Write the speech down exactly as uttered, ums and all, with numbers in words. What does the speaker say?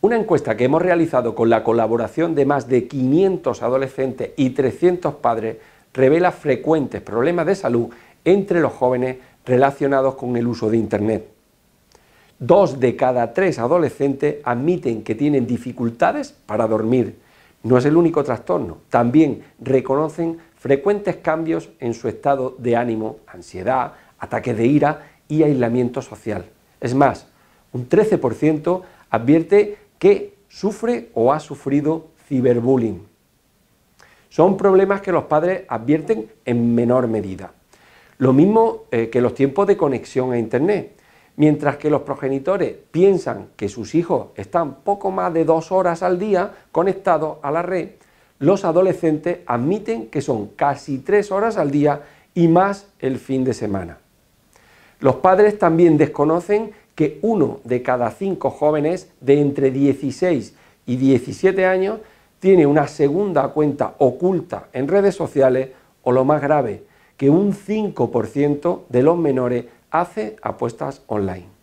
Una encuesta que hemos realizado con la colaboración de más de quinientos adolescentes y trescientos padres revela frecuentes problemas de salud entre los jóvenes relacionados con el uso de Internet. Dos de cada tres adolescentes admiten que tienen dificultades para dormir. No es el único trastorno, también reconocen frecuentes cambios en su estado de ánimo, ansiedad, ataques de ira y aislamiento social. Es más, un trece por ciento advierte que sufre o ha sufrido ciberbullying. Son problemas que los padres advierten en menor medida. Lo mismo eh, que los tiempos de conexión a Internet. Mientras que los progenitores piensan que sus hijos están poco más de dos horas al día conectados a la red, los adolescentes admiten que son casi tres horas al día y más el fin de semana. Los padres también desconocen que uno de cada cinco jóvenes de entre dieciséis y diecisiete años tiene una segunda cuenta oculta en redes sociales o, lo más grave, que un cinco por ciento de los menores hace apuestas online.